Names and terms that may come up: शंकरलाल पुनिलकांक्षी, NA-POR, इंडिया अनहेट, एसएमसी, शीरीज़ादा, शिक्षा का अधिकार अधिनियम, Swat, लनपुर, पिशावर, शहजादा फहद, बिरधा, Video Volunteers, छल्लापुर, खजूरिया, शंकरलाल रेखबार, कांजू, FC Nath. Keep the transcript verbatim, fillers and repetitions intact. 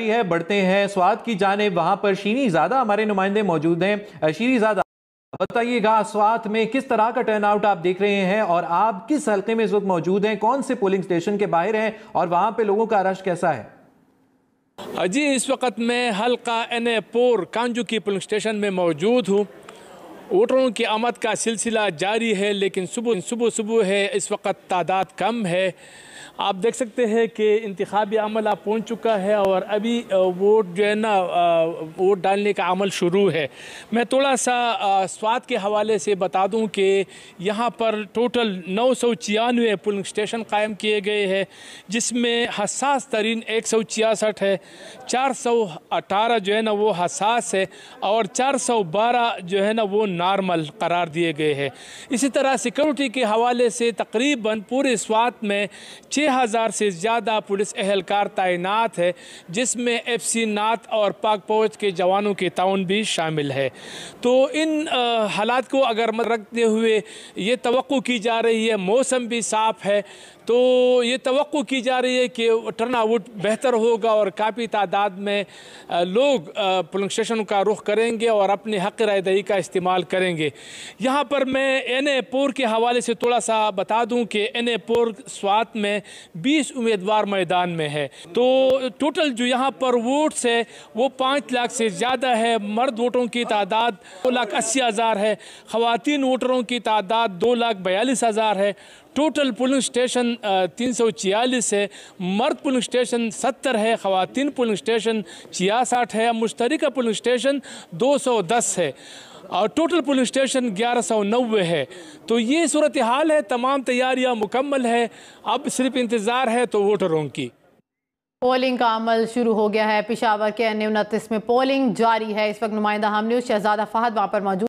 है। बढ़ते हैं स्वात की जाने, वहां पर शीरीज़ादा हमारे नुमाइंदे मौजूद हैं। शीरीज़ादा बताइएगा स्वात में किस तरह का टर्नआउट आप देख रहे हैं और आप किस हलके में इस वक्त मौजूद हैं, कौन से पोलिंग स्टेशन के बाहर हैं और वहां पे लोगों का रश कैसा है? जी इस वक्त मैं हलका एन ए पोर कांजू की पोलिंग स्टेशन में मौजूद हूँ। वोटरों की आमद का सिलसिला जारी है, लेकिन सुबह सुबह सुबह है, इस वक्त तादाद कम है। आप देख सकते हैं कि इंतखाबी अमला पहुँच चुका है और अभी वोट जो है ना वोट डालने का अमल शुरू है। मैं थोड़ा सा स्वात के हवाले से बता दूं कि यहाँ पर टोटल नौ सौ छियानवे पोलिंग स्टेशन कायम किए गए हैं, जिसमें हसास तरीन एक सौ छियासठ है, चार सौ अठारह जो है ना वो हसास है और चार सौ बारह जो है ना वो नॉर्मल करार दिए गए हैं। इसी तरह सिक्योरिटी के हवाले से तकरीबन पूरे स्वात में छह हज़ार से ज़्यादा पुलिस अहलकार तैनात है, जिसमें एफ सी नाथ और पाक फौज के जवानों के ताउन भी शामिल है। तो इन हालात को अगर रखते हुए ये तवक्को की जा रही है, मौसम भी साफ़ है, तो ये तवक्को की जा रही है कि टर्न आउट बेहतर होगा और काफ़ी तादाद में लोग पोलिंग स्टेशन का रुख करेंगे और अपने हक़ रायदही का इस्तेमाल करेंगे। यहाँ पर मैं एन ए पोर के हवाले से थोड़ा सा बता दूँ कि एन ए पोर स्वात में बीस उम्मीदवार मैदान में है। तो टोटल जो यहाँ पर वोट्स है वो पाँच लाख से ज़्यादा है। मर्द वोटरों की तादाद दो लाख अस्सी हज़ार है, ख़वातीन वोटरों की तादाद दो लाख बयालीस हज़ार है। टोटल पोलिंग स्टेशन तीन सौ छियालीस है, मर्द पोलिंग स्टेशन सत्तर है, ख़वातीन पोलिंग स्टेशन छियासठ है, मुश्तरका पोलिंग स्टेशन दो सौ दस है और टोटल पुलिस स्टेशन ग्यारह सौ नब्बे है। तो ये सूरत हाल है, तमाम तैयारियां मुकम्मल है, अब सिर्फ इंतज़ार है तो वोटरों की। पोलिंग का अमल शुरू हो गया है। पिशावर के एन ए उनतीस में पोलिंग जारी है। इस वक्त नुमाइंदा हम न्यूज़ शहजादा फहद वहाँ पर मौजूद।